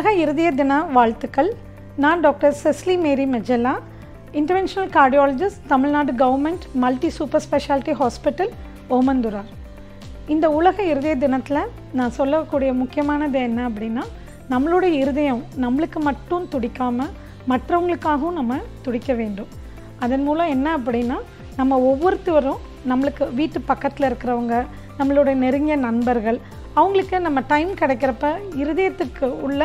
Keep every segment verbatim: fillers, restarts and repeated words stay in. உலக இருதய தின வாழ்த்துக்கள். நான் டாக்டர் செஸ்லி மேரி மெஜெல்லா, interventional cardiologist, Tamil Nadu government multi super speciality hospital, Omandurar. இந்த உலக இருதய தினத்தில் நான் சொல்லக்கூடிய முக்கியமானது என்ன அப்படின்னா, நம்மளுடைய இருதயம் நம்மளுக்கு மட்டும் துடிக்காமல் மற்றவங்களுக்காகவும் நம்ம துடிக்க வேண்டும். அதன் மூலம் என்ன அப்படின்னா, நம்ம ஒவ்வொருத்தரும் நம்மளுக்கு வீட்டு பக்கத்தில் இருக்கிறவங்க, நம்மளுடைய நெருங்கிய நண்பர்கள், அவங்களுக்கு நம்ம டைம் கிடைக்கிறப்ப இருதயத்துக்கு உள்ள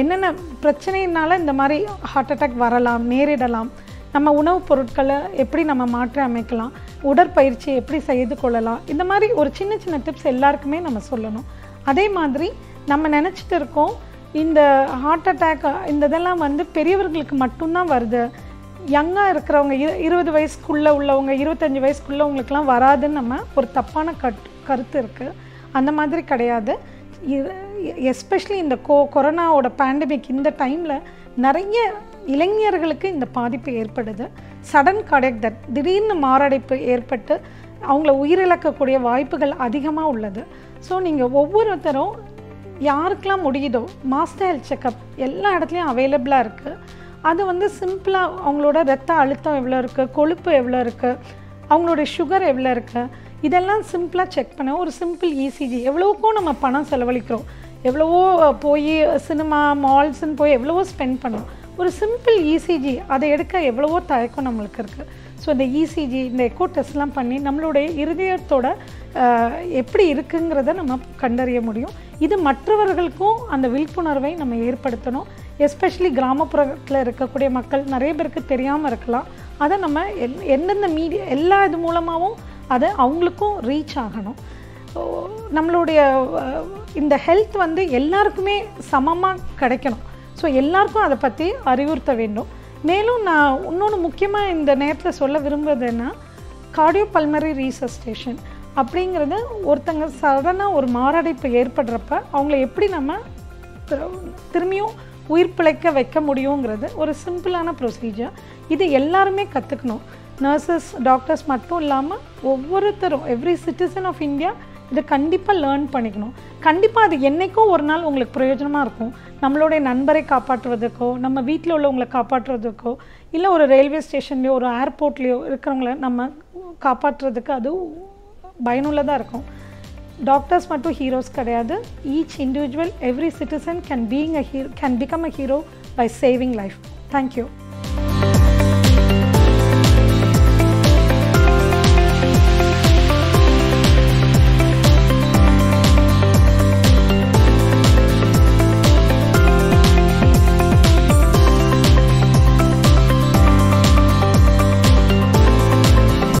என்னென்ன பிரச்சனையினால் இந்த மாதிரி ஹார்ட் அட்டாக் வரலாம், நேரிடலாம், நம்ம உணவுப் பொருட்களை எப்படி நம்ம மாற்றி அமைக்கலாம், உடற்பயிற்சி எப்படி செய்து கொள்ளலாம், இந்த மாதிரி ஒரு சின்ன சின்ன டிப்ஸ் எல்லாருக்குமே நம்ம சொல்லணும். அதே மாதிரி நம்ம நினச்சிட்டு இருக்கோம் இந்த ஹார்ட் அட்டாக் இந்த இதெல்லாம் வந்து பெரியவர்களுக்கு மட்டும்தான் வருது, யங்காக இருக்கிறவங்க இரு இருபது வயசுக்குள்ளே உள்ளவங்க இருபத்தஞ்சி வயசுக்குள்ளவங்களுக்கெல்லாம் வராதுன்னு நம்ம ஒரு தப்பான கட் கருத்து இருக்குது. அந்த மாதிரி கிடையாது. எஸ்பெஷலி இந்த கோ கொரோனாவோட பேண்டமிக் இந்த டைமில் நிறைய இளைஞர்களுக்கு இந்த பாதிப்பு ஏற்படுது. சடன் கார்டியாக் டெத், திடீர்னு மாரடைப்பு ஏற்பட்டு அவங்கள உயிரிழக்கக்கூடிய வாய்ப்புகள் அதிகமாக உள்ளது. ஸோ நீங்கள் ஒவ்வொருத்தரும் யாருக்கெல்லாம் முடியுதோ மாஸ்டர் ஹெல்த் செக்கப் எல்லா இடத்துலையும் அவைலபிளாக இருக்குது. அது வந்து சிம்பிளாக அவங்களோட ரத்த அழுத்தம் எவ்வளோ இருக்குது, கொழுப்பு எவ்வளோ இருக்குது, அவங்களுடைய சுகர் எவ்வளோ இருக்குது, இதெல்லாம் சிம்பிளாக செக் பண்ண ஒரு சிம்பிள் இசிஜி. எவ்வளோக்கோ நம்ம பணம் செலவழிக்கிறோம், எவ்வளவோ போய் சினிமா மால்ஸ்ன்னு போய் எவ்வளவோ ஸ்பெண்ட் பண்ணோம். ஒரு சிம்பிள் இசிஜி அதை எடுக்க எவ்வளவோ தயக்கம் நம்மளுக்கு இருக்குது. ஸோ இந்த இசிஜி, இந்த எக்கோ டெஸ்ட்லாம் பண்ணி நம்மளுடைய இருதயத்தோட எப்படி இருக்குங்கிறத நம்ம கண்டறிய முடியும். இது மற்றவர்களுக்கும் அந்த விழிப்புணர்வை நம்ம ஏற்படுத்தணும். எஸ்பெஷலி கிராமப்புறத்தில் இருக்கக்கூடிய மக்கள் நிறைய பேருக்கு தெரியாமல் இருக்கலாம். அதை நம்ம என் எந்தெந்த மீடியா எல்லா இது மூலமாகவும் அதை அவங்களுக்கும் ரீச் ஆகணும். நம்மளுடைய இந்த ஹெல்த் வந்து எல்லாருக்குமே சமமாக கிடைக்கணும். ஸோ எல்லாருக்கும் அதை பற்றி அறிவுறுத்த வேண்டும். மேலும் நான் இன்னொன்று முக்கியமாக இந்த நேரத்தில் சொல்ல விரும்புறதுன்னா, கார்டியோபல்மரி ரீசஸ்டேஷன் அப்படிங்கிறது ஒருத்தங்க சடனாக ஒரு மாரடைப்பு ஏற்படுறப்ப அவங்கள எப்படி நம்ம திரும்பியும் உயிர் பிழைக்க வைக்க முடியுங்கிறது ஒரு சிம்பிளான ப்ரொசீஜர். இது எல்லாருமே கற்றுக்கணும். நர்சஸ், டாக்டர்ஸ் மட்டும் இல்லாமல் ஒவ்வொருத்தரும், எவ்ரி சிட்டிசன் ஆஃப் இந்தியா இதை கண்டிப்பாக லேர்ன் பண்ணிக்கணும். கண்டிப்பாக அது என்றைக்கும் ஒரு நாள் உங்களுக்கு பிரயோஜனமாக இருக்கும். நம்மளுடைய நண்பரை காப்பாற்றுவதற்கோ, நம்ம வீட்டில் உள்ளவங்களை காப்பாற்றுவதற்கோ, இல்லை ஒரு ரயில்வே ஸ்டேஷன்லேயோ ஒரு ஏர்போர்ட்லேயோ இருக்கிறவங்கள நம்ம காப்பாற்றுறதுக்கு அது பயனுள்ளதாக இருக்கும். டாக்டர்ஸ் மட்டும் ஹீரோஸ் கிடையாது. Each individual, every citizen can being a hero, can become a hero by saving life. Thank you.